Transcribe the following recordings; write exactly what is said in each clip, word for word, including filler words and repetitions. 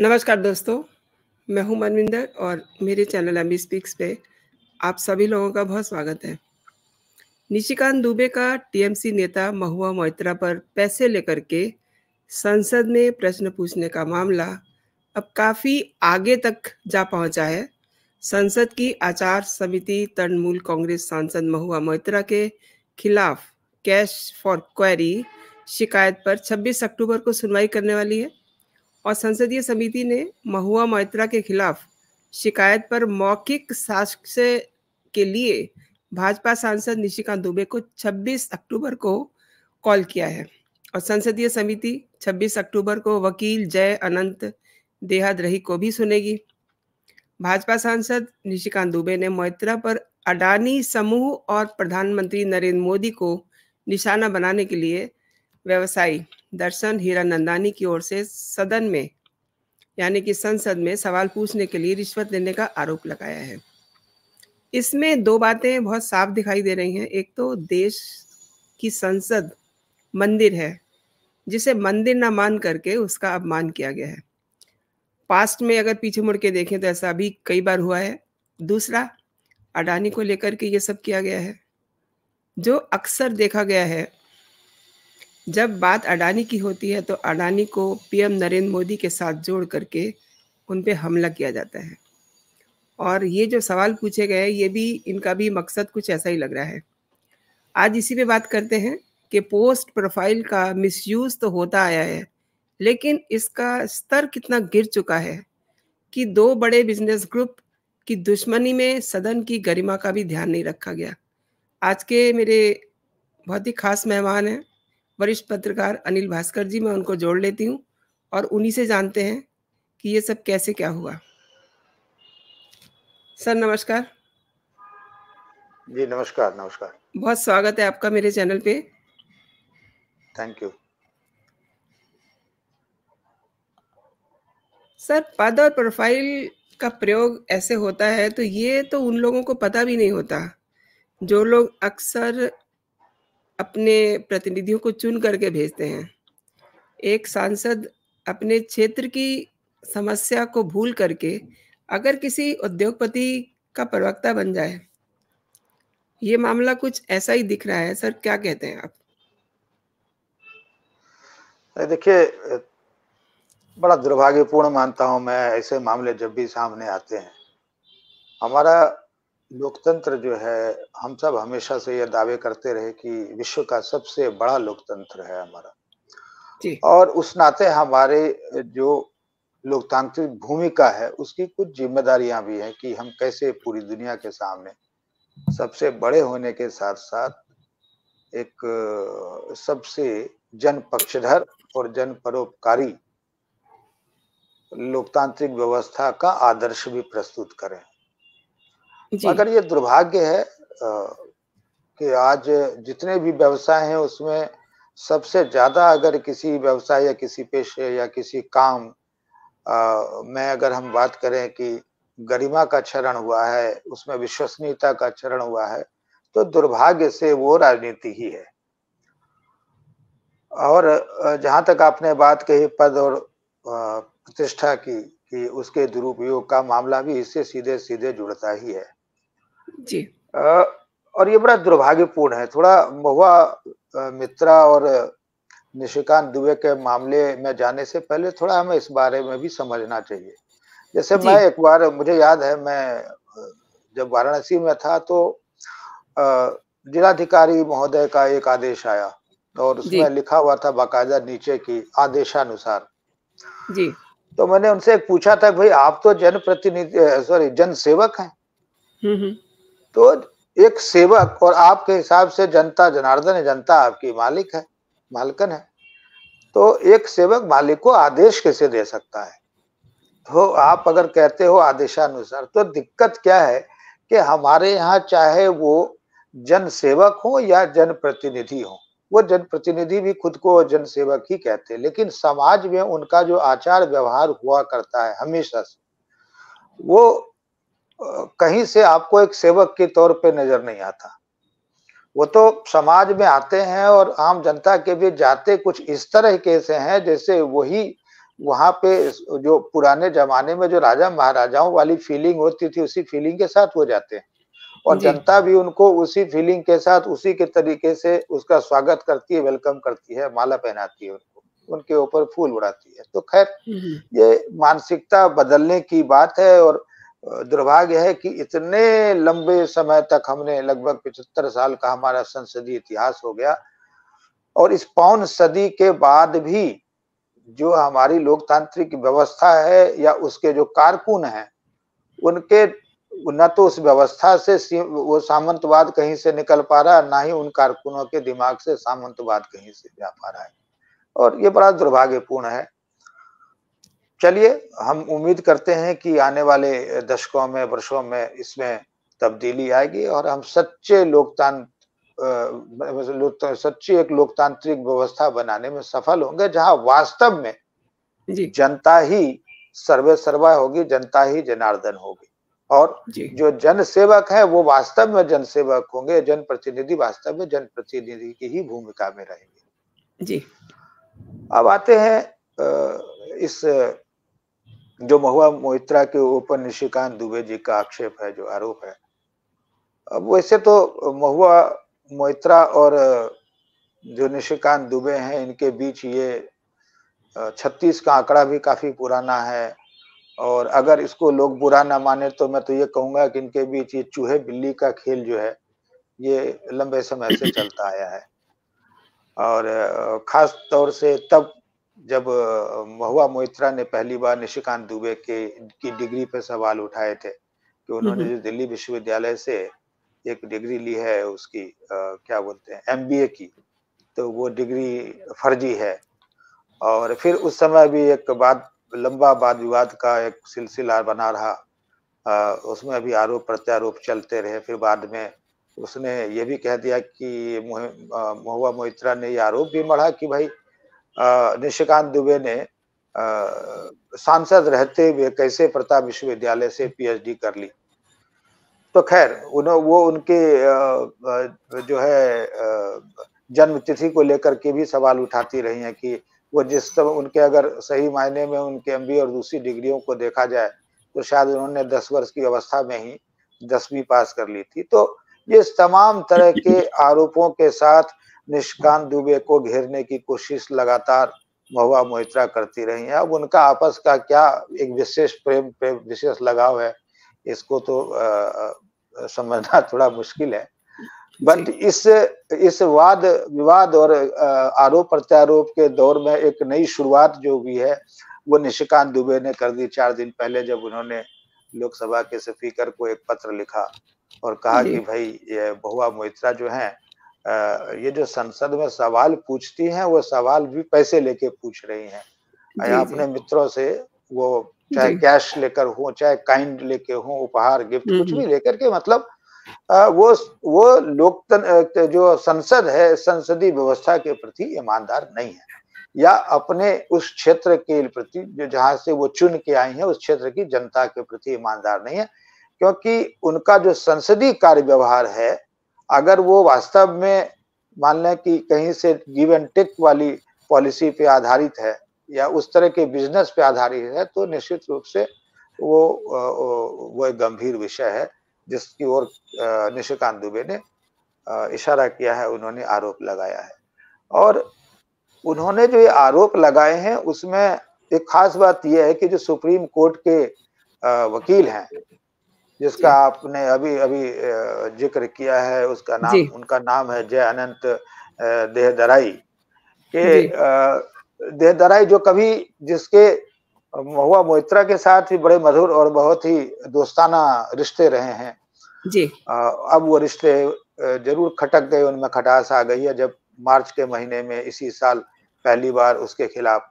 नमस्कार दोस्तों, मैं हूं मनविंदर और मेरे चैनल एम बी स्पीक्स पे आप सभी लोगों का बहुत स्वागत है। निशिकांत दुबे का टीएमसी नेता महुआ मोइत्रा पर पैसे लेकर के संसद में प्रश्न पूछने का मामला अब काफ़ी आगे तक जा पहुंचा है। संसद की आचार समिति तृणमूल कांग्रेस सांसद महुआ मोइत्रा के खिलाफ कैश फॉर क्वेरी शिकायत पर छब्बीस अक्टूबर को सुनवाई करने वाली है और संसदीय समिति ने महुआ मोइत्रा के खिलाफ शिकायत पर मौखिक साक्ष्य के लिए भाजपा सांसद निशिकांत दुबे को छब्बीस अक्टूबर को कॉल किया है और संसदीय समिति छब्बीस अक्टूबर को वकील जय अनंत देहाद्री को भी सुनेगी। भाजपा सांसद निशिकांत दुबे ने मोइत्रा पर अडानी समूह और प्रधानमंत्री नरेंद्र मोदी को निशाना बनाने के लिए व्यवसायी दर्शन हीरा नंदानी की ओर से सदन में यानी कि संसद में सवाल पूछने के लिए रिश्वत लेने का आरोप लगाया है। इसमें दो बातें बहुत साफ दिखाई दे रही हैं। एक तो देश की संसद मंदिर है जिसे मंदिर ना मान करके उसका अपमान किया गया है। पास्ट में अगर पीछे मुड़ के देखें तो ऐसा भी कई बार हुआ है। दूसरा, अडानी को लेकर के ये सब किया गया है जो अक्सर देखा गया है। जब बात अडानी की होती है तो अडानी को पीएम नरेंद्र मोदी के साथ जोड़ करके उन पे हमला किया जाता है और ये जो सवाल पूछे गए ये भी इनका भी मकसद कुछ ऐसा ही लग रहा है। आज इसी पे बात करते हैं कि पोस्ट प्रोफाइल का मिसयूज तो होता आया है लेकिन इसका स्तर कितना गिर चुका है कि दो बड़े बिजनेस ग्रुप की दुश्मनी में सदन की गरिमा का भी ध्यान नहीं रखा गया। आज के मेरे बहुत ही खास मेहमान हैं वरिष्ठ पत्रकार अनिल भास्कर जी, मैं उनको जोड़ लेती हूं और उन्हीं से जानते हैं कि ये सब कैसे क्या हुआ। सर नमस्कार। जी नमस्कार। नमस्कार, बहुत स्वागत है आपका मेरे चैनल पे। Thank you. सर, पद और प्रोफाइल का प्रयोग ऐसे होता है तो ये तो उन लोगों को पता भी नहीं होता जो लोग अक्सर अपने प्रतिनिधियों को चुन करके भेजते हैं। एक सांसद अपने क्षेत्र की समस्या को भूल करके अगर किसी उद्योगपति का प्रवक्ता बन जाए, ये मामला कुछ ऐसा ही दिख रहा है। सर क्या कहते हैं आप? देखिए, बड़ा दुर्भाग्यपूर्ण मानता हूं मैं ऐसे मामले जब भी सामने आते हैं। हमारा लोकतंत्र जो है, हम सब हमेशा से यह दावे करते रहे कि विश्व का सबसे बड़ा लोकतंत्र है हमारा जी। और उस नाते हमारे जो लोकतांत्रिक भूमिका है उसकी कुछ जिम्मेदारियां भी हैं कि हम कैसे पूरी दुनिया के सामने सबसे बड़े होने के साथ साथ एक सबसे जनपक्षधर और जनपरोपकारी लोकतांत्रिक व्यवस्था का आदर्श भी प्रस्तुत करें। मगर ये दुर्भाग्य है कि आज जितने भी व्यवसाय हैं उसमें सबसे ज्यादा अगर किसी व्यवसाय या किसी पेशे या किसी काम में अगर हम बात करें कि गरिमा का क्षरण हुआ है, उसमें विश्वसनीयता का क्षरण हुआ है, तो दुर्भाग्य से वो राजनीति ही है। और जहां तक आपने बात कही पद और प्रतिष्ठा की, कि उसके दुरुपयोग का मामला भी इससे सीधे सीधे जुड़ता ही है जी। और ये बड़ा दुर्भाग्यपूर्ण है। थोड़ा महुआ मित्रा और निशिकांत दुबे के मामले में जाने से पहले थोड़ा हमें इस बारे में भी समझना चाहिए। जैसे मैं एक बार, मुझे याद है मैं जब वाराणसी में था तो जिलाधिकारी महोदय का एक आदेश आया और उसमें लिखा हुआ था बाकायदा नीचे की आदेशानुसार जी। तो मैंने उनसे पूछा था, भाई आप तो जनप्रतिनिधि सॉरी जनसेवक हैं, तो एक सेवक और आपके हिसाब से जनता जनार्दन, जनता आपकी मालिक है, मालकन है, तो एक सेवक मालिक को आदेश कैसे दे सकता है? तो आप अगर कहते हो आदेशानुसार, तो दिक्कत क्या है कि हमारे यहाँ चाहे वो जनसेवक हो या जनप्रतिनिधि हो, वो जनप्रतिनिधि भी खुद को जनसेवक ही कहते हैं, लेकिन समाज में उनका जो आचार व्यवहार हुआ करता है हमेशा से, वो कहीं से आपको एक सेवक के तौर पे नजर नहीं आता। वो तो समाज में आते हैं और आम जनता के भी जाते कुछ इस तरह के से हैं जैसे वही वहाँ पे जो पुराने जमाने में जो राजा महाराजाओं वाली फीलिंग होती थी उसी फीलिंग के साथ हो जाते हैं और जनता भी उनको उसी फीलिंग के साथ उसी के तरीके से उसका स्वागत करती है, वेलकम करती है, माला पहनाती है उनको, उनके ऊपर फूल उड़ाती है। तो खैर ये मानसिकता बदलने की बात है और दुर्भाग्य है कि इतने लंबे समय तक हमने लगभग पचहत्तर साल का हमारा संसदीय इतिहास हो गया और इस पौन सदी के बाद भी जो हमारी लोकतांत्रिक व्यवस्था है या उसके जो कारकुन हैं उनके न तो उस व्यवस्था से वो सामंतवाद कहीं से निकल पा रहा है, ना ही उन कारकुनों के दिमाग से सामंतवाद कहीं से जा पा रहा है और ये बड़ा दुर्भाग्यपूर्ण है। चलिए हम उम्मीद करते हैं कि आने वाले दशकों में वर्षों में इसमें तब्दीली आएगी और हम सच्चे लोकतंत्र सच्ची एक लोकतांत्रिक व्यवस्था बनाने में सफल होंगे जहां वास्तव में जनता ही सर्वे सर्वा होगी, जनता ही जनार्दन होगी और जो जनसेवक है वो वास्तव में जनसेवक होंगे, जनप्रतिनिधि वास्तव में जनप्रतिनिधि की ही भूमिका में रहेंगे। जी अब आते हैं इस जो महुआ मोइत्रा के ऊपर निशिकांत दुबे जी का आक्षेप है, जो आरोप है। अब वैसे तो महुआ मोइत्रा और जो निशिकांत दुबे हैं इनके बीच ये छत्तीस का आंकड़ा भी काफी पुराना है और अगर इसको लोग बुरा ना माने तो मैं तो ये कहूंगा कि इनके बीच ये चूहे बिल्ली का खेल जो है ये लंबे समय से चलता आया है और खास तौर से तब जब महुआ मोइत्रा ने पहली बार निशिकांत दुबे के की डिग्री पे सवाल उठाए थे कि उन्होंने जो दिल्ली विश्वविद्यालय से एक डिग्री ली है उसकी आ, क्या बोलते हैं एम बी ए की, तो वो डिग्री फर्जी है और फिर उस समय भी एक बात लंबा वाद विवाद का एक सिलसिला बना रहा, आ, उसमें भी आरोप प्रत्यारोप चलते रहे। फिर बाद में उसने ये भी कह दिया कि महुआ मोइत्रा ने यह आरोप भी मढ़ा कि भाई निशिकांत दुबे ने आ, सांसद रहते हुए कैसे प्रताप विश्वविद्यालय से पीएचडी कर ली। तो खैर उन्होंने वो उनके आ, जो है जन्मतिथि को लेकर के भी सवाल उठाती रही हैं कि वो जिस तब उनके अगर सही मायने में उनके एमबीए और दूसरी डिग्रियों को देखा जाए तो शायद उन्होंने दस वर्ष की अवस्था में ही दसवीं पास कर ली थी। तो ये तमाम तरह के आरोपों के साथ निशिकांत दुबे को घेरने की कोशिश लगातार महुआ मोइत्रा करती रही हैं। अब उनका आपस का क्या एक विशेष प्रेम प्रेम विशेष लगाव है इसको तो आ, समझना थोड़ा मुश्किल है, बट इस इस वाद विवाद और आरोप प्रत्यारोप के दौर में एक नई शुरुआत जो भी है वो निशिकांत दुबे ने कर दी चार दिन पहले जब उन्होंने लोकसभा के स्पीकर को एक पत्र लिखा और कहा कि भाई ये महुआ मोइत्रा जो है ये जो संसद में सवाल पूछती हैं वो सवाल भी पैसे लेके पूछ रही हैं, अपने मित्रों से वो चाहे कैश लेकर हो चाहे काइंड लेके हो उपहार गिफ्ट कुछ भी लेकर के मतलब आ, वो वो लोकतंत्र जो संसद है संसदीय व्यवस्था के प्रति ईमानदार नहीं है या अपने उस क्षेत्र के प्रति जो जहां से वो चुन के आई हैं उस क्षेत्र की जनता के प्रति ईमानदार नहीं है, क्योंकि उनका जो संसदीय कार्य व्यवहार है अगर वो वास्तव में मान लें कि कहीं से गिव एंड टेक वाली पॉलिसी पे आधारित है या उस तरह के बिजनेस पे आधारित है तो निश्चित रूप से वो वो एक गंभीर विषय है जिसकी ओर निशिकांत दुबे ने इशारा किया है, उन्होंने आरोप लगाया है। और उन्होंने जो ये आरोप लगाए हैं उसमें एक खास बात यह है कि जो सुप्रीम कोर्ट के वकील हैं जिसका आपने अभी अभी जिक्र किया है उसका नाम उनका नाम है जय अनंत देहाद्री के देहदराई जो कभी जिसके महुआ मोइत्रा के साथ ही बड़े मधुर और बहुत ही दोस्ताना रिश्ते रहे हैं जी। अब वो रिश्ते जरूर खटक गए, उनमें खटास आ गई है जब मार्च के महीने में इसी साल पहली बार उसके खिलाफ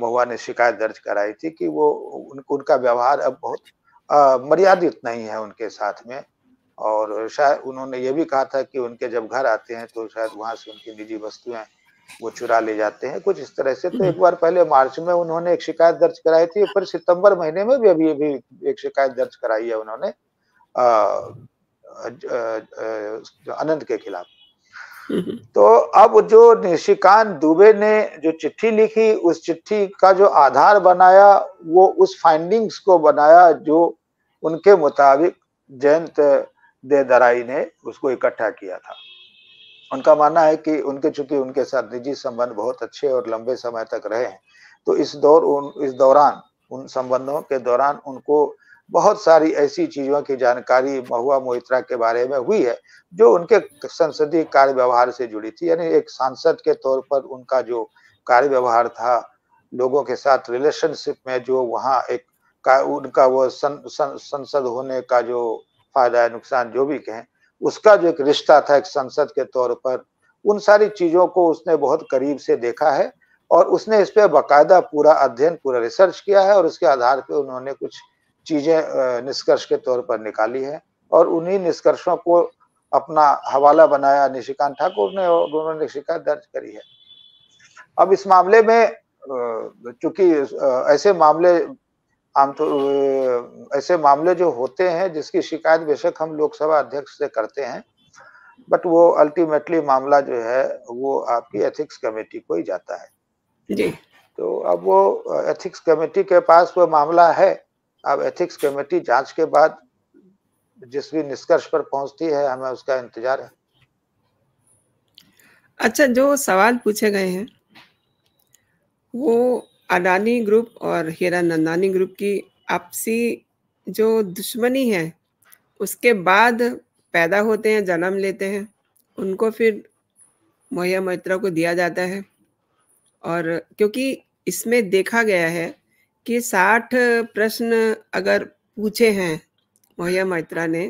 महुआ ने शिकायत दर्ज कराई थी कि वो उनको उनका व्यवहार अब बहुत मर्यादित नहीं है उनके साथ में और शायद उन्होंने ये भी कहा था कि उनके जब घर आते हैं तो शायद वहाँ से उनकी निजी वस्तुएं वो चुरा ले जाते हैं कुछ इस तरह से। तो एक बार पहले मार्च में उन्होंने एक शिकायत दर्ज कराई थी, फिर सितंबर महीने में भी अभी अभी एक शिकायत दर्ज कराई है उन्होंने अनंत के खिलाफ। तो अब जो निशिकांत दुबे ने जो चिट्ठी लिखी, उस चिट्ठी का जो आधार बनाया वो उस फाइंडिंग्स को बनाया जो उनके मुताबिक जयंत देहदराई ने उसको इकट्ठा किया था। उनका मानना है कि उनके चूंकि उनके साथ निजी संबंध बहुत अच्छे और लंबे समय तक रहे हैं, तो इस दौर उन इस दौरान उन संबंधों के दौरान उनको बहुत सारी ऐसी चीजों की जानकारी महुआ मोइत्रा के बारे में हुई है जो उनके संसदीय कार्य व्यवहार से जुड़ी थी। यानी एक सांसद के तौर पर उनका जो कार्य व्यवहार था, लोगों के साथ रिलेशनशिप में जो वहाँ एक का, उनका वो सं, सं, संसद होने का जो फायदा है, नुकसान जो भी कहें, उसका जो एक रिश्ता था एक सांसद के तौर पर, उन सारी चीजों को उसने बहुत करीब से देखा है और उसने इस पर बाकायदा पूरा अध्ययन पूरा रिसर्च किया है और उसके आधार पर उन्होंने कुछ चीजें निष्कर्ष के तौर पर निकाली है और उन्हीं निष्कर्षों को अपना हवाला बनाया निशिकांत ठाकुर ने और उन्होंने शिकायत दर्ज करी है। अब इस मामले में चूंकि ऐसे मामले आमतौर ऐसे मामले जो होते हैं जिसकी शिकायत बेशक हम लोकसभा अध्यक्ष से करते हैं, बट वो अल्टीमेटली मामला जो है वो आपकी एथिक्स कमेटी को ही जाता है जी। तो अब वो एथिक्स कमेटी के पास वो मामला है। अब एथिक्स कमेटी जांच के बाद जिस भी निष्कर्ष पर पहुंचती है हमें उसका इंतजार है। अच्छा, जो सवाल पूछे गए हैं वो अडानी ग्रुप और हीरा नंदानी ग्रुप की आपसी जो दुश्मनी है उसके बाद पैदा होते हैं, जन्म लेते हैं, उनको फिर महुआ मोइत्रा को दिया जाता है। और क्योंकि इसमें देखा गया है कि साठ प्रश्न अगर पूछे हैं महुआ मोइत्रा ने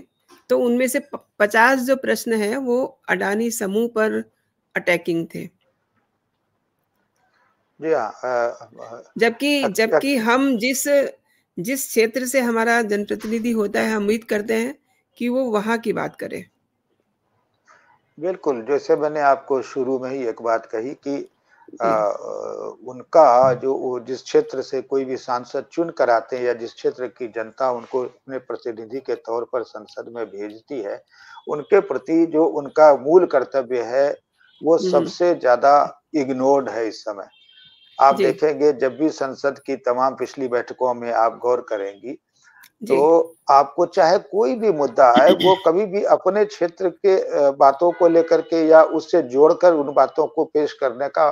तो उनमें से पचास जो प्रश्न है वो अडानी समूह पर अटैकिंग थे। जबकि जबकि हम जिस जिस क्षेत्र से हमारा जनप्रतिनिधि होता है हम उम्मीद करते हैं कि वो वहां की बात करे। बिल्कुल, जैसे मैंने आपको शुरू में ही एक बात कही कि आ, उनका जो जिस क्षेत्र से कोई भी सांसद चुन कर आते हैं या जिस क्षेत्र की जनता उनको अपने प्रतिनिधि के तौर पर संसद में भेजती है, उनके प्रति जो उनका मूल कर्तव्य है वो सबसे ज्यादा इग्नोर्ड है इस समय। आप देखेंगे जब भी संसद की तमाम पिछली बैठकों में आप गौर करेंगी तो आपको चाहे कोई भी मुद्दा आए वो कभी भी अपने क्षेत्र के बातों को लेकर के या उससे जोड़कर उन बातों को पेश करने का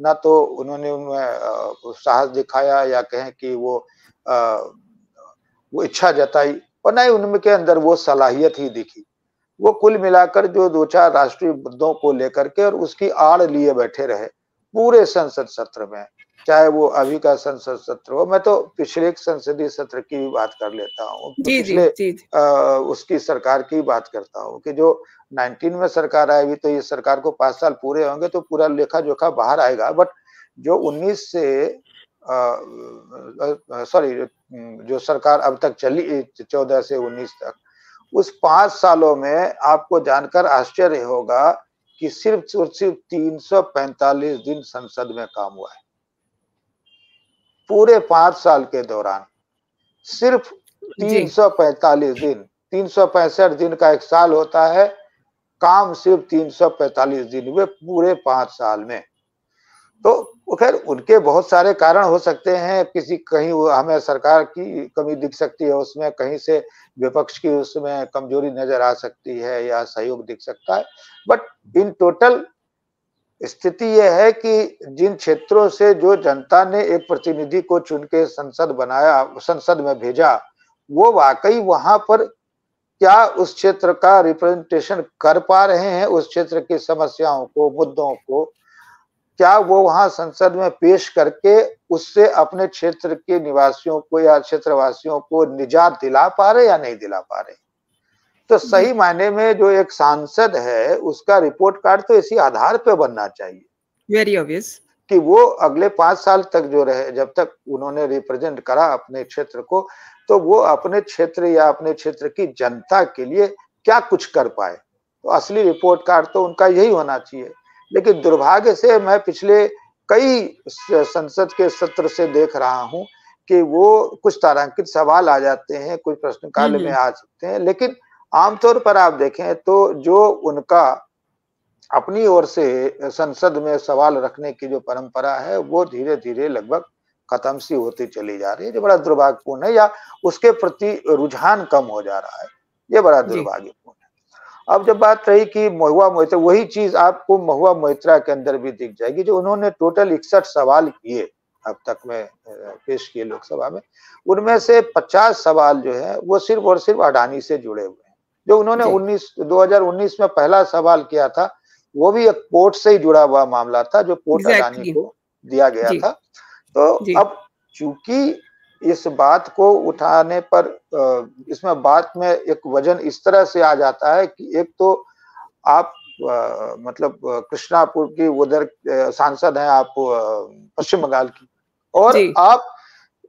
ना तो उन्होंने उनमें साहस दिखाया या कहें कि वो आ, वो इच्छा जताई और ना ही उनमें के अंदर वो सलाहियत ही दिखी। वो कुल मिलाकर जो दो चार राष्ट्रीय मुद्दों को लेकर के और उसकी आड़ लिए बैठे रहे पूरे संसद सत्र में, चाहे वो अभी का संसद सत्र हो। मैं तो पिछले संसदीय सत्र की भी बात कर लेता हूँ, पिछले जी, जी। आ, उसकी सरकार की बात करता हूँ कि जो उन्नीस में सरकार आई हुई, तो ये सरकार को पांच साल पूरे होंगे तो पूरा लेखा जोखा बाहर आएगा। बट जो उन्नीस से सॉरी जो सरकार अब तक चली चौदह से उन्नीस तक, उस पांच सालों में आपको जानकर आश्चर्य होगा कि सिर्फ सिर्फ तीन सौ पैंतालीस दिन संसद में काम हुआ है। पूरे पांच साल के दौरान सिर्फ तीन सौ पैंतालीस दिन, तीन सौ पैंसठ दिन का एक साल होता है, काम सिर्फ तीन सौ पैंतालीस दिन हुए पूरे पांच साल में। तो खैर उनके बहुत सारे कारण हो सकते हैं, किसी कहीं हमें सरकार की कमी दिख सकती है उसमें, कहीं से विपक्ष की उसमें कमजोरी नजर आ सकती है या सहयोग दिख सकता है। बट इन टोटल स्थिति यह है कि जिन क्षेत्रों से जो जनता ने एक प्रतिनिधि को चुन के संसद बनाया, संसद में भेजा, वो वाकई वहां पर क्या उस क्षेत्र का रिप्रेजेंटेशन कर पा रहे हैं, उस क्षेत्र की समस्याओं को, मुद्दों को क्या वो वहां संसद में पेश करके उससे अपने क्षेत्र के निवासियों को या क्षेत्रवासियों को निजात दिला पा रहे या नहीं दिला पा रहे। तो सही मायने में जो एक सांसद है उसका रिपोर्ट कार्ड तो इसी आधार पे बनना चाहिए, वेरी ऑब्वियस, कि वो अगले पांच साल तक जो रहे, जब तक उन्होंने रिप्रेजेंट करा अपने क्षेत्र को, तो वो अपने क्षेत्र या अपने क्षेत्र की जनता के लिए क्या कुछ कर पाए। तो असली रिपोर्ट कार्ड तो उनका यही होना चाहिए। लेकिन दुर्भाग्य से मैं पिछले कई संसद के सत्र से देख रहा हूँ कि वो कुछ तारांकित सवाल आ जाते हैं, कुछ प्रश्नकाल में आ सकते हैं, लेकिन आमतौर पर आप देखें तो जो उनका अपनी ओर से संसद में सवाल रखने की जो परंपरा है वो धीरे धीरे लगभग खत्म सी होती चली जा रही है, जो बड़ा दुर्भाग्यपूर्ण है, या उसके प्रति रुझान कम हो जा रहा है, ये बड़ा दुर्भाग्यपूर्ण है। अब जब बात रही कि महुआ मोइत्रा, वही चीज आपको महुआ मोइत्रा के अंदर भी दिख जाएगी, जो उन्होंने टोटल इकसठ सवाल किए अब तक में पेश किए लोकसभा में, उनमें से पचास सवाल जो है वो सिर्फ और सिर्फ अडानी से जुड़े हुए हैं। जो उन्होंने उन्नीस दो हजार उन्नीस में पहला सवाल किया था वो भी एक पोर्ट से ही जुड़ा हुआ मामला था, जो पोर्ट अडानी को दिया गया था। तो अब चूंकि इस बात को उठाने पर इसमें बात में एक वजन इस तरह से आ जाता है कि एक तो आप आ, मतलब कृष्णापुर की उधर सांसद हैं आप पश्चिम बंगाल की, और आप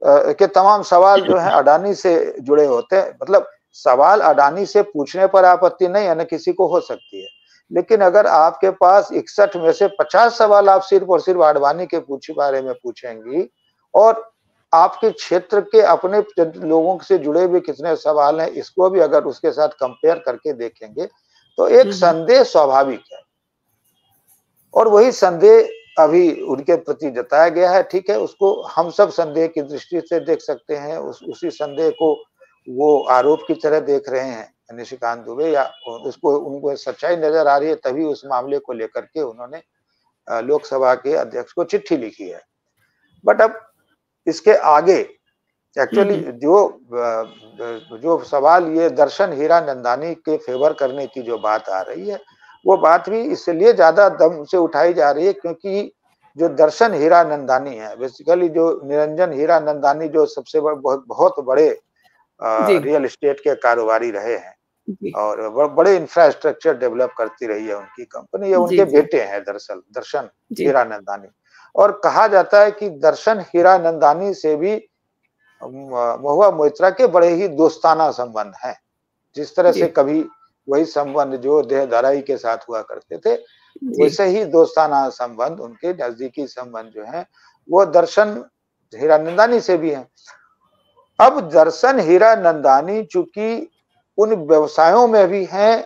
आ, के तमाम सवाल जो है अडानी से जुड़े होते हैं। मतलब सवाल अडानी से पूछने पर आपत्ति नहीं है ना किसी को, हो सकती है, लेकिन अगर आपके पास इकसठ में से पचास सवाल आप सिर्फ और सिर्फ अडवाणी के पूछे बारे में पूछेंगी, और आपके क्षेत्र के अपने लोगों से जुड़े हुए कितने सवाल हैं इसको भी अगर उसके साथ कंपेयर करके देखेंगे तो एक संदेह स्वाभाविक है, और वही संदेह अभी उनके प्रति जताया गया है। ठीक है, उसको हम सब संदेह की दृष्टि से देख सकते हैं, उस, उसी संदेह को वो आरोप की तरह देख रहे हैं निशिकांत दुबे, या उसको उनको सच्चाई नजर आ रही है, तभी उस मामले को लेकर के उन्होंने लोकसभा के अध्यक्ष को चिट्ठी लिखी है। बट अब इसके आगे एक्चुअली जो जो सवाल ये दर्शन हीरा नंदानी के फेवर करने की जो बात आ रही है वो बात भी इसलिए ज्यादा दम से उठाई जा रही है क्योंकि जो दर्शन हीरा नंदानी है, बेसिकली जो निरंजन हीरा नंदानी जो सबसे बहुत बहुत बड़े रियल एस्टेट के कारोबारी रहे हैं और बड़े इंफ्रास्ट्रक्चर डेवलप करती रही है उनकी कंपनी, ये उनके बेटे हैं दरअसल दर्शन हीरा नंदानी। और कहा जाता है कि दर्शन हीरा नंदानी से भी महुआ मोइत्रा के बड़े ही दोस्ताना संबंध हैं, जिस तरह से कभी वही संबंध जो देहधाराई के साथ हुआ करते थे वैसे ही दोस्ताना संबंध, उनके नजदीकी संबंध जो है वो दर्शन हीरा नंदानी से भी है। अब दर्शन हीरा नंदानी चूंकि उन व्यवसायों में भी हैं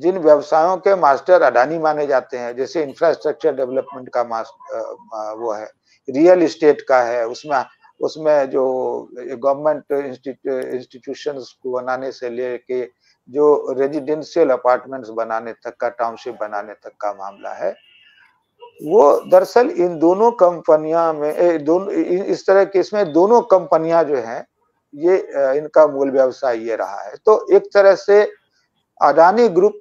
जिन व्यवसायों के मास्टर अडानी माने जाते हैं, जैसे इंफ्रास्ट्रक्चर डेवलपमेंट का मास्टर वो है, रियल इस्टेट का है, उसमें उसमें जो गवर्नमेंट इंस्टीट्यूशंस को बनाने से लेके जो रेजिडेंशियल अपार्टमेंट्स बनाने तक का, टाउनशिप बनाने तक का मामला है, वो दरअसल इन दोनों कंपनियां में दोनों इस तरह के इसमें दोनों कंपनियां जो हैं ये इनका मूल व्यवसाय ये रहा है। तो एक तरह से अडानी ग्रुप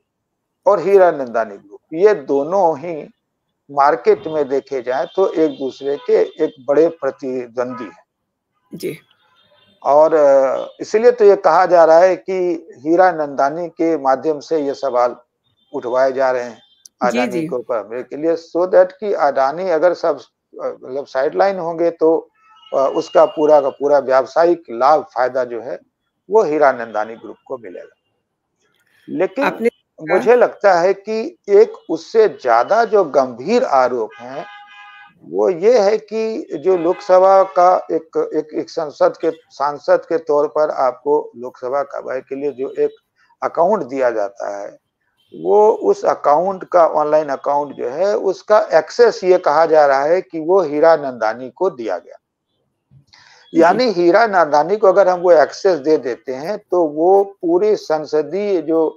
और हीरा नंदानी ग्रुप ये दोनों ही मार्केट में देखे जाए तो एक दूसरे के एक बड़े प्रतिद्वंदी हैं जी, और इसलिए तो ये कहा जा रहा है कि हीरा नंदानी के माध्यम से ये सवाल उठवाए जा रहे हैं अडानी के ऊपर हमले के लिए, सो दैट कि अडानी अगर सब मतलब साइडलाइन होंगे तो उसका पूरा का पूरा व्यावसायिक लाभ फायदा जो है वो हीरा नंदानी ग्रुप को मिलेगा। लेकिन मुझे लगता है कि एक उससे ज्यादा जो गंभीर आरोप है वो ये है कि जो लोकसभा का एक एक, एक संसद के सांसद के तौर पर आपको लोकसभा कार्रवाई के लिए जो एक अकाउंट दिया जाता है वो उस अकाउंट का ऑनलाइन अकाउंट जो है उसका एक्सेस ये कहा जा रहा है कि वो हीरा नंदानी को दिया गया, यानी हीरा नंदानी को अगर हम वो एक्सेस दे देते हैं तो वो पूरे संसदीय जो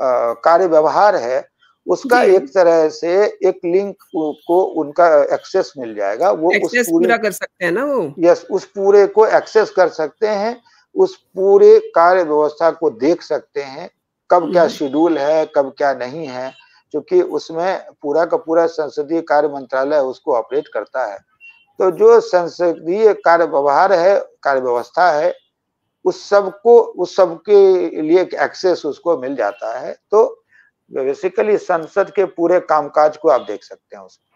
कार्य व्यवहार है उसका एक तरह से एक लिंक को उनका एक्सेस मिल जाएगा, वो उस पूरे कर सकते हैं ना, वो यस उस पूरे को एक्सेस कर सकते हैं, उस पूरे कार्य व्यवस्था को देख सकते हैं, कब क्या शेड्यूल है कब क्या नहीं है, क्योंकि उसमें पूरा का पूरा संसदीय कार्य मंत्रालय उसको ऑपरेट करता है। तो जो संसदीय कार्य व्यवहार है कार्य व्यवस्था है उस सबको उस सबके लिए एक एक्सेस उसको मिल जाता है, तो बेसिकली संसद के पूरे कामकाज को आप देख सकते हैं उसमें।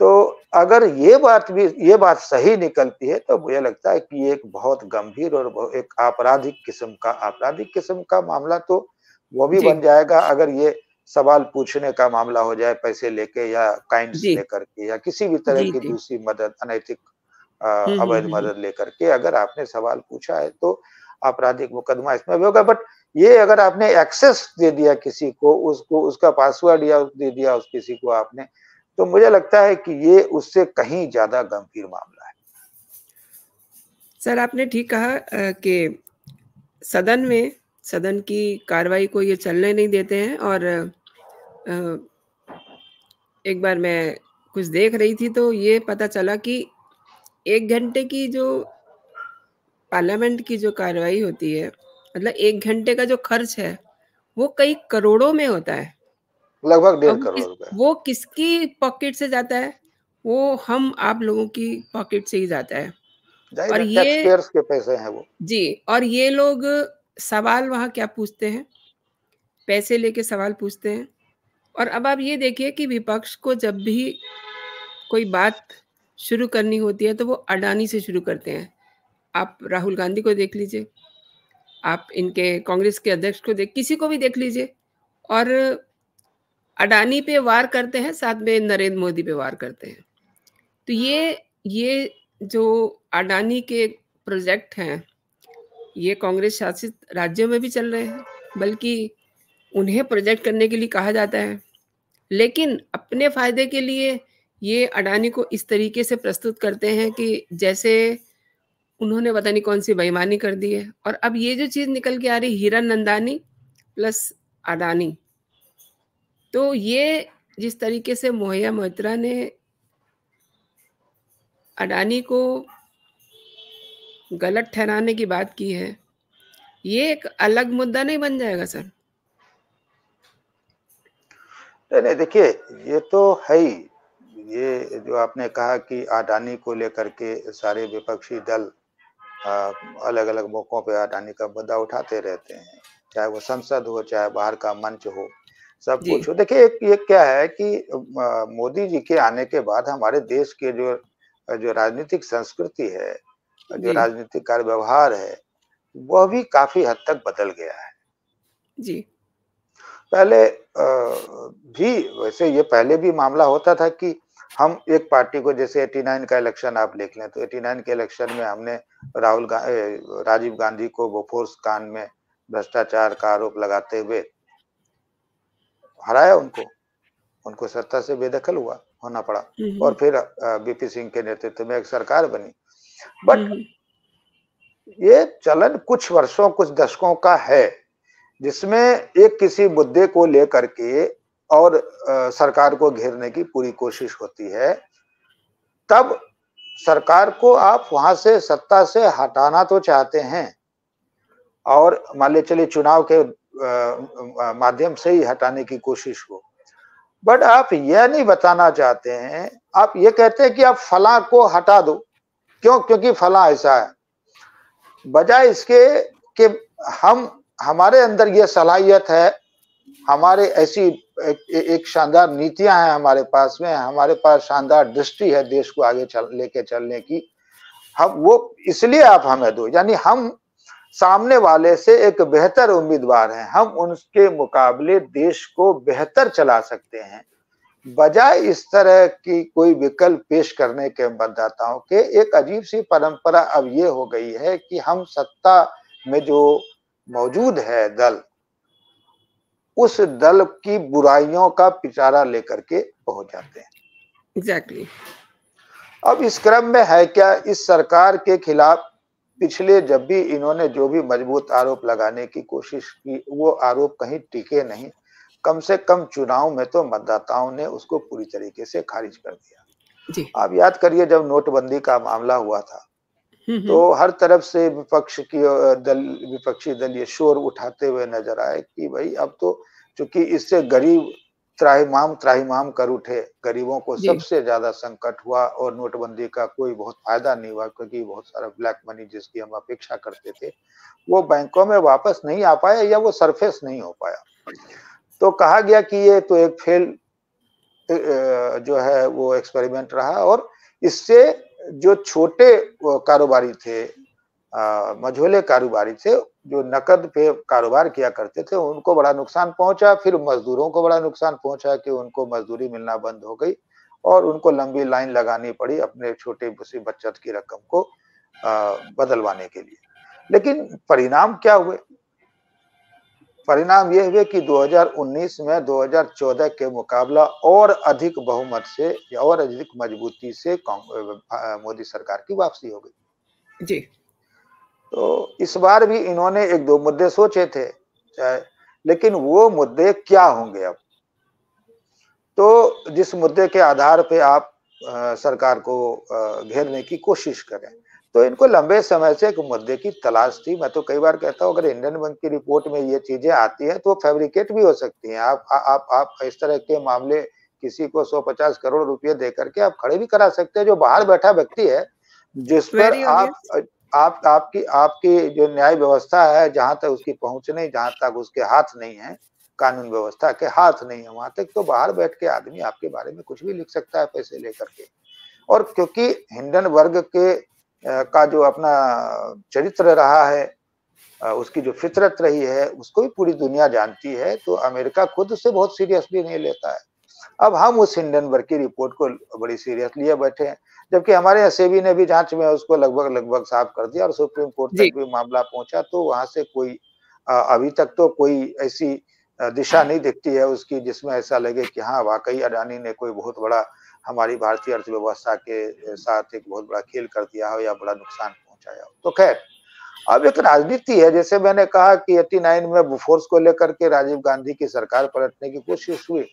तो अगर ये बात भी ये बात सही निकलती है तो मुझे लगता है कि ये एक बहुत गंभीर और एक आपराधिक किस्म का आपराधिक किस्म का मामला तो वो भी बन जाएगा अगर ये सवाल पूछने का मामला हो जाए पैसे लेके या काइंड लेकर के या किसी भी तरह की दूसरी मदद अनैतिक अवैध मदद लेकर के अगर आपने सवाल पूछा है तो आपराधिक मुकदमा इसमें भी होगा। बट ये अगर आपने एक्सेस दे दिया किसी को, उसको उसका पासवर्ड या दे दिया उस किसी को आपने, तो मुझे लगता है कि ये उससे कहीं ज्यादा गंभीर मामला है। सर आपने ठीक कहा कि सदन में सदन की कार्रवाई को ये चलने नहीं देते हैं। और एक बार मैं कुछ देख रही थी तो ये पता चला कि एक घंटे की जो पार्लियामेंट की जो कार्रवाई होती है, मतलब एक घंटे का जो खर्च है वो कई करोड़ों में होता है, लगभग डेढ़ करोड़ रुपए। वो किसकी पॉकेट से जाता है? वो हम आप लोगों की पॉकेट से ही जाता है, और ये टैक्सपेयर्स के पैसे हैं वो जी। और ये लोग सवाल वहाँ क्या पूछते हैं, पैसे लेके सवाल पूछते हैं। और अब आप ये देखिए कि विपक्ष को जब भी कोई बात शुरू करनी होती है तो वो अडानी से शुरू करते हैं। आप राहुल गांधी को देख लीजिए, आप इनके कांग्रेस के अध्यक्ष को देख, किसी को भी देख लीजिए, और अडानी पे वार करते हैं, साथ में नरेंद्र मोदी पे वार करते हैं। तो ये ये जो अडानी के प्रोजेक्ट हैं ये कांग्रेस शासित राज्यों में भी चल रहे हैं, बल्कि उन्हें प्रोजेक्ट करने के लिए कहा जाता है, लेकिन अपने फायदे के लिए ये अडानी को इस तरीके से प्रस्तुत करते हैं कि जैसे उन्होंने पता नहीं कौन सी बेईमानी कर दी है। और अब ये जो चीज़ निकल के आ रही, हीरा नंदानी प्लस अडानी, तो ये जिस तरीके से महुआ मोइत्रा ने अडानी को गलत ठहराने की बात की है, ये एक अलग मुद्दा नहीं बन जाएगा सर? नहीं, देखिए ये तो है ही। ये जो आपने कहा कि अडानी को लेकर के सारे विपक्षी दल अलग अलग मौकों पे अडानी का मुद्दा उठाते रहते हैं, चाहे वो संसद हो, चाहे बाहर का मंच हो, सब कुछ हो। देखिए एक ये क्या है कि मोदी जी के आने के बाद हमारे देश के जो जो राजनीतिक संस्कृति है, जो राजनीतिक कार्य व्यवहार है, वह भी काफी हद तक बदल गया है जी। पहले भी वैसे ये पहले भी मामला होता था कि हम एक पार्टी को, जैसे एटी नाइन का इलेक्शन आप देख लें तो एटी नाइन के इलेक्शन में हमने राहुल गांधी, राजीव गांधी को बोफोर्स कांड में भ्रष्टाचार का आरोप लगाते हुए हराया, उनको उनको सत्ता से बेदखल हुआ होना पड़ा, और फिर बीपी सिंह के नेतृत्व में एक सरकार बनी। बट ये चलन कुछ वर्षों, कुछ दशकों का है, जिसमें एक किसी मुद्दे को लेकर के और आ, सरकार को घेरने की पूरी कोशिश होती है, तब सरकार को आप वहां से, सत्ता से हटाना तो चाहते हैं, और मान ले चलिए चुनाव के आ, आ, माध्यम से ही हटाने की कोशिश हो, बट आप यह नहीं बताना चाहते हैं। आप ये कहते हैं कि आप फलां को हटा दो, क्यों? क्योंकि फलां ऐसा है, बजाय इसके कि हम, हमारे अंदर ये सलाहियत है, हमारे ऐसी एक शानदार नीतियां हैं हमारे पास में, हमारे पास शानदार दृष्टि है देश को आगे चल लेके चलने की, हम वो इसलिए आप हमें दो। यानी हम सामने वाले से एक बेहतर उम्मीदवार हैं, हम उनके मुकाबले देश को बेहतर चला सकते हैं, बजाय इस तरह की कोई विकल्प पेश करने के मतदाताओं के। एक अजीब सी परंपरा अब ये हो गई है कि हम सत्ता में जो मौजूद है दल, उस दल की बुराइयों का पिटारा लेकर के पहुंच जाते हैं। एग्जैक्टली। अब इस क्रम में है क्या, इस सरकार के खिलाफ पिछले जब भी इन्होंने जो भी मजबूत आरोप लगाने की कोशिश की, वो आरोप कहीं टिके नहीं, कम से कम चुनाव में तो मतदाताओं ने उसको पूरी तरीके से खारिज कर दिया जी। आप याद करिए जब नोटबंदी का मामला हुआ था तो हर तरफ से विपक्ष की दल विपक्षी दल ये शोर उठाते हुए नजर आए कि भाई अब तो, चूंकि इससे गरीब त्राहिमाम त्राहिमाम कर उठे, गरीबों को सबसे ज्यादा संकट हुआ, और नोटबंदी का कोई बहुत फायदा नहीं हुआ, क्योंकि बहुत सारा ब्लैक मनी जिसकी हम अपेक्षा करते थे वो बैंकों में वापस नहीं आ पाया, या वो सरफेस नहीं हो पाया। तो कहा गया कि ये तो एक फेल जो है वो एक्सपेरिमेंट रहा, और इससे जो छोटे कारोबारी थे, मझोले कारोबारी थे, जो नकद पे कारोबार किया करते थे, उनको बड़ा नुकसान पहुंचा। फिर मजदूरों को बड़ा नुकसान पहुंचा कि उनको मजदूरी मिलना बंद हो गई, और उनको लंबी लाइन लगानी पड़ी अपने छोटे सी बचत की रकम को बदलवाने के लिए। लेकिन परिणाम क्या हुए? परिणाम यह हुए कि दो हज़ार उन्नीस में दो हज़ार चौदह के मुकाबला और अधिक बहुमत से और अधिक मजबूती से मोदी सरकार की वापसी हो गई जी। तो इस बार भी इन्होंने एक दो मुद्दे सोचे थे, लेकिन वो मुद्दे क्या होंगे अब, तो जिस मुद्दे के आधार पे आप आ, सरकार को घेरने की कोशिश करें, तो इनको लंबे समय से एक मुद्दे की तलाश थी। मैं तो कई बार कहता हूँ अगर हिंडनबर्ग की रिपोर्ट में ये चीजें आती हैं तो फैब्रिकेट भी हो सकती हैं। आप आ, आप आप इस तरह के मामले किसी को एक सौ पचास करोड़ रुपये दे करके आप खड़े भी करा सकते हैं जो बाहर बैठा व्यक्ति है, जिस पर आप आप आपकी आपकी जो न्याय व्यवस्था है, जहाँ तक उसकी पहुँच नहीं, जहाँ तक उसके हाथ नहीं है, कानून व्यवस्था के हाथ नहीं है, वहां तक तो बाहर बैठ के आदमी आपके बारे में कुछ भी लिख सकता है पैसे लेकर के। और क्योंकि हिंडनबर्ग के का जो अपना चरित्र रहा है, उसकी जो फितरत रही है, उसको भी पूरी दुनिया जानती है, तो अमेरिका खुद उसे बहुत सीरियसली नहीं लेता है। अब हम उस हिंडनबर्ग की रिपोर्ट को बड़ी सीरियसली बैठे हैं, जबकि हमारे यहाँ सेबी ने भी जांच में उसको लगभग लगभग साफ कर दिया और सुप्रीम कोर्ट तक भी मामला पहुंचा, तो वहां से कोई अभी तक तो कोई ऐसी दिशा नहीं दिखती है उसकी जिसमें ऐसा लगे कि हाँ वाकई अडानी ने कोई बहुत बड़ा हमारी भारतीय अर्थव्यवस्था के साथ एक बहुत बड़ा खेल कर दिया हो या बड़ा नुकसान पहुंचाया हो। तो खैर, अब एक राजनीति है, जैसे मैंने कहा कि नवासी में बुफोर्स को लेकर के राजीव गांधी की सरकार पलटने की कोशिश हुई,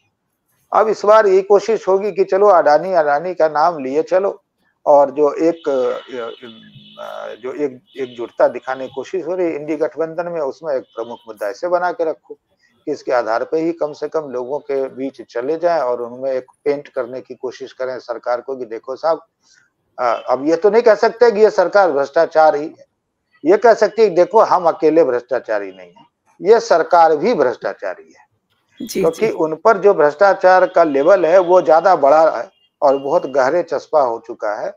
अब इस बार यही कोशिश होगी कि चलो अडानी अडानी का नाम लिए चलो, और जो एक जो एक एकजुटता दिखाने की कोशिश हो रही है इंडी गठबंधन में, उसमें एक प्रमुख मुद्दा ऐसे बना के रखो कि इसके आधार पे ही कम से कम लोगों के बीच चले जाएं और उनमें एक पेंट करने की कोशिश करें सरकार को कि देखो साहब, अब ये तो नहीं कह सकते कि ये सरकार भ्रष्टाचार ही है, ये कह सकते हैं देखो हम अकेले भ्रष्टाचारी नहीं है, ये सरकार भी भ्रष्टाचारी है, क्योंकि तो उन पर जो भ्रष्टाचार का लेवल है वो ज्यादा बड़ा है और बहुत गहरे चस्पा हो चुका है।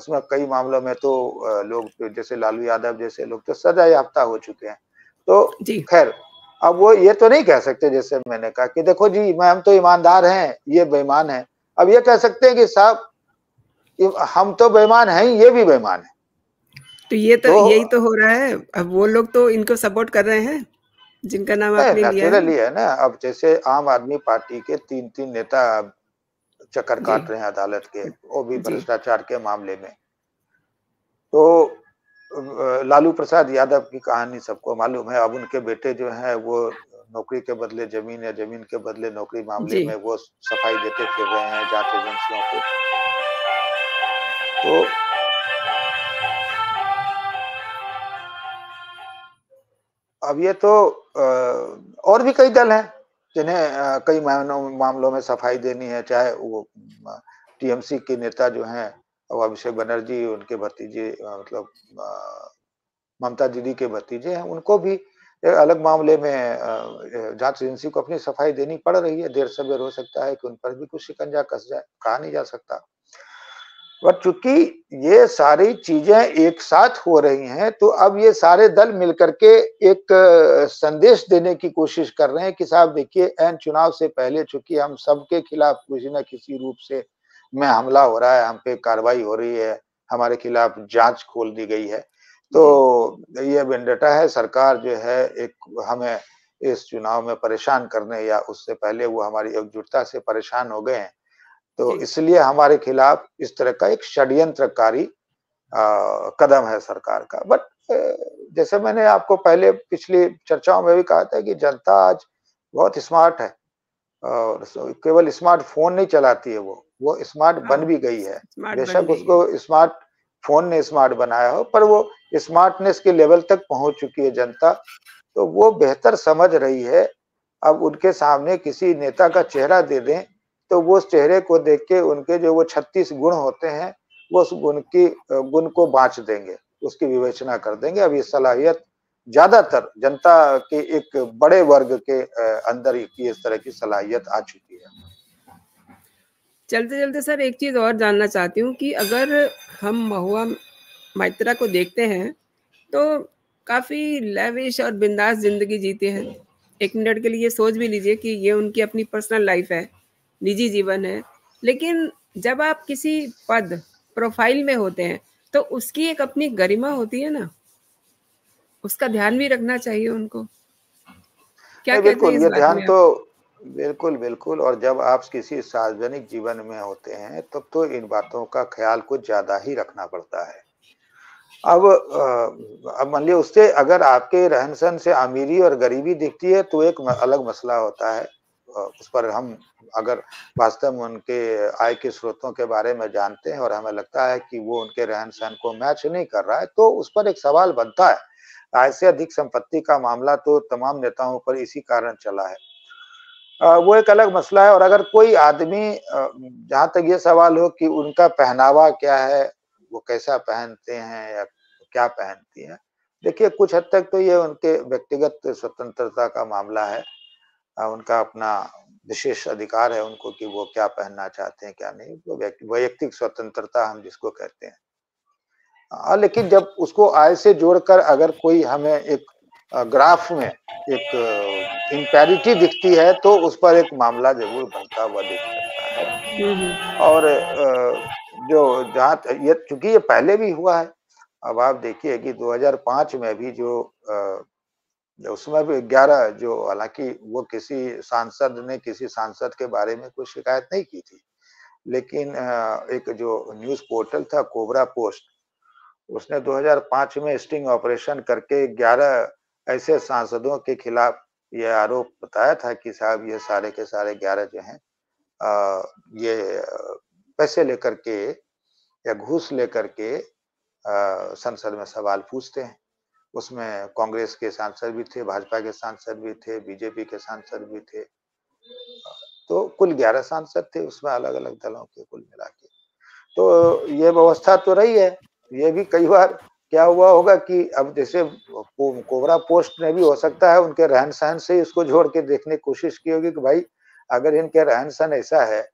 उसमें कई मामलों में तो लोग जैसे लालू यादव जैसे लोग तो सजा याफ्ता हो चुके हैं। तो खैर, अब वो ये तो नहीं कह सकते जैसे मैंने कहा कि देखो जी मैं हम तो ईमानदार हैं, ये बेईमान है। अब ये कह सकते हैं कि साहब हम तो बेईमान हैं, ये भी बेईमान है। तो ये तो, तो यही तो हो रहा है। अब वो लोग तो इनको सपोर्ट कर रहे हैं जिनका नाम आपने लिया है ना। अब जैसे आम आदमी पार्टी के तीन तीन नेता चक्कर काट रहे हैं अदालत के, वो भी भ्रष्टाचार के मामले में। तो लालू प्रसाद यादव की कहानी सबको मालूम है। अब उनके बेटे जो हैं वो नौकरी के बदले जमीन या जमीन के बदले नौकरी मामले में वो सफाई देते फिर रहे हैं जांच एजेंसियों को। तो अब ये तो और भी कई दल हैं जिन्हें कई मामलों में सफाई देनी है, चाहे वो टीएमसी के नेता जो हैं और अभिषेक बनर्जी, उनके भतीजे मतलब ममता दीदी के भतीजे हैं, उनको भी एक अलग मामले में जांच एजेंसी को अपनी सफाई देनी पड़ रही है। देर सवेर हो सकता है कि उन पर भी कुछ शिकंजा कस जाए, कहा नहीं जा सकता। बट चूंकि ये सारी चीजें एक साथ हो रही हैं, तो अब ये सारे दल मिलकर के एक संदेश देने की कोशिश कर रहे हैं कि साहब देखिए, एन चुनाव से पहले चूंकि हम सबके खिलाफ किसी न किसी रूप से में हमला हो रहा है, हम पे कार्रवाई हो रही है, हमारे खिलाफ जांच खोल दी गई है, तो ये वेंडेटा है। सरकार जो है एक हमें इस चुनाव में परेशान करने या उससे पहले वो हमारी एकजुटता से परेशान हो गए हैं, तो इसलिए हमारे खिलाफ इस तरह का एक षड्यंत्रकारी कदम है सरकार का। बट जैसे मैंने आपको पहले पिछली चर्चाओं में भी कहा था कि जनता आज बहुत स्मार्ट है और केवल स्मार्टफोन नहीं चलाती है, वो वो स्मार्ट बन भी गई है। बेशक उसको स्मार्ट फोन ने स्मार्ट बनाया हो, पर वो स्मार्टनेस के लेवल तक पहुंच चुकी है जनता, तो वो बेहतर समझ रही है। अब उनके सामने किसी नेता का चेहरा दे दें तो वो उस चेहरे को देख के उनके जो वो छत्तीस गुण होते हैं वो उस गुण की गुण को बांच देंगे, उसकी विवेचना कर देंगे। अब ये सलाहियत ज्यादातर जनता के एक बड़े वर्ग के अंदर की इस तरह की सलाहियत आ चुकी है। चलते चलते सर एक चीज और जानना चाहती हूँ कि अगर हम महुआ मोइत्रा को देखते हैं तो काफी लेविश और बिंदास जिंदगी जीते हैं। एक मिनट के लिए सोच भी लीजिए कि ये उनकी अपनी पर्सनल लाइफ है, निजी जीवन है, लेकिन जब आप किसी पद प्रोफाइल में होते हैं तो उसकी एक अपनी गरिमा होती है ना, उसका ध्यान भी रखना चाहिए उनको। क्या बिल्कुल ये ध्यान तो बिल्कुल बिल्कुल। और जब आप किसी सार्वजनिक जीवन में होते हैं तब तो इन बातों का ख्याल कुछ ज्यादा ही रखना पड़ता है। अब अब मान लिया उससे अगर आपके रहन सहन से अमीरी और गरीबी दिखती है तो एक अलग मसला होता है, उस पर हम अगर वास्तव में उनके आय के स्रोतों के बारे में जानते हैं और हमें लगता है कि वो उनके रहन सहन को मैच नहीं कर रहा है तो उस पर एक सवाल बनता है। आय से अधिक संपत्ति का मामला तो तमाम नेताओं पर इसी कारण चला है, वो एक अलग मसला है। और अगर कोई आदमी, जहाँ तक ये सवाल हो कि उनका पहनावा क्या है, वो कैसा पहनते हैं या क्या पहनती हैं, देखिए कुछ हद तक तो ये उनके व्यक्तिगत स्वतंत्रता का मामला है, उनका अपना विशेष अधिकार है उनको कि वो क्या पहनना चाहते हैं क्या नहीं, वो वैयक्तिक स्वतंत्रता हम जिसको कहते हैं। आ, लेकिन जब उसको आय से जोड़कर अगर कोई हमें एक ग्राफ में एक इम्पैरिटी दिखती है तो उस पर एक मामला जरूर बनता हुआ दिख सकता है। और जो जहाँ ये चूंकि ये पहले भी हुआ है, अब आप देखिए कि दो हज़ार पाँच में भी जो उसमें भी ग्यारह जो हालांकि वो किसी सांसद ने किसी सांसद के बारे में कोई शिकायत नहीं की थी, लेकिन एक जो न्यूज़ पोर्टल था कोबरा पोस्ट, उसने दो हज़ार पाँच में स्टिंग ऑपरेशन करके ग्यारह ऐसे सांसदों के खिलाफ ये आरोप बताया था कि साहब ये सारे के सारे ग्यारह जो हैं ये पैसे लेकर के या घूस लेकर के संसद में सवाल पूछते हैं। उसमें कांग्रेस के सांसद भी थे, भाजपा के सांसद भी थे, बीजेपी के सांसद भी थे, तो कुल ग्यारह सांसद थे उसमें अलग अलग दलों के कुल मिला के। तो ये व्यवस्था तो रही है। ये भी कई बार क्या हुआ होगा कि अब जैसे कोबरा पोस्ट ने भी हो सकता है उनके रहन सहन से इसको जोड़ के देखने की कोशिश की होगी कि भाई अगर इनके रहन सहन ऐसा है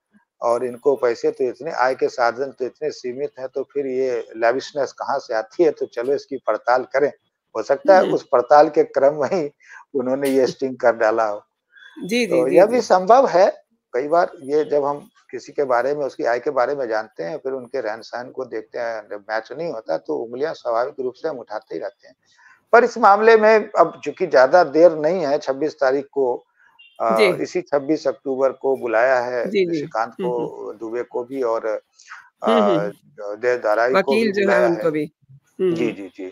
और इनको पैसे तो इतने, आय के साधन तो इतने सीमित हैं, तो फिर ये लैविशनेस कहाँ से आती है, तो चलो इसकी पड़ताल करें। हो सकता है उस पड़ताल के क्रम में ही उन्होंने ये स्टिंग कर डाला हो। जी, तो जी, यह जी, भी संभव है। कई बार ये जब हम किसी के बारे में उसकी आय के बारे में जानते हैं फिर उनके रहन सहन को देखते हैं, जब मैच नहीं होता तो उंगलियां स्वाभाविक रूप से हम उठाते ही रहते हैं। पर इस मामले में अब चूंकि ज्यादा देर नहीं है, छब्बीस तारीख को आ, इसी छब्बीस अक्टूबर को बुलाया है निशिकांत को, दुबे को भी और देव दाराई को बुलाया है। जी जी जी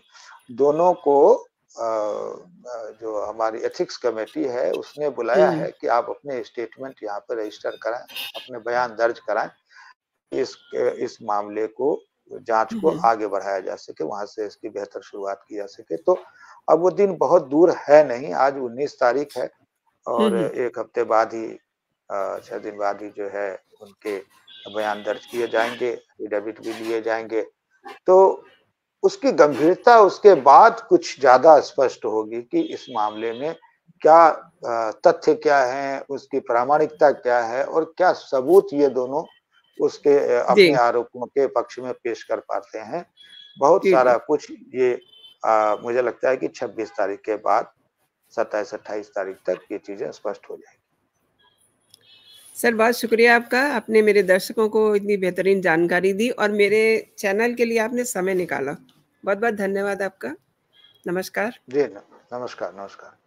दोनों को आ, जो हमारी एथिक्स कमेटी है उसने बुलाया है कि आप अपने स्टेटमेंट यहाँ पर रजिस्टर कराएं, अपने बयान दर्ज कराएं, इस इस मामले को जांच को आगे बढ़ाया जा सके, वहां से इसकी बेहतर शुरुआत की जा सके। तो अब वो दिन बहुत दूर है नहीं, आज उन्नीस तारीख है और एक हफ्ते बाद ही, छह दिन बाद ही जो है उनके बयान दर्ज किए जाएंगे, एफिडेविट भी लिए जाएंगे, तो उसकी गंभीरता उसके बाद कुछ ज्यादा स्पष्ट होगी कि इस मामले में क्या तथ्य क्या हैं, उसकी प्रामाणिकता क्या है और क्या सबूत ये दोनों उसके अपने आरोपों के पक्ष में पेश कर पाते हैं। बहुत सारा कुछ ये आ, मुझे लगता है कि छब्बीस तारीख के बाद सत्ताईस अट्ठाईस तारीख तक ये चीजें स्पष्ट हो जाएगी। सर, बहुत शुक्रिया आपका, आपने मेरे दर्शकों को इतनी बेहतरीन जानकारी दी और मेरे चैनल के लिए आपने समय निकाला। बहुत बहुत धन्यवाद आपका। नमस्कार जी। नमस्कार नमस्कार।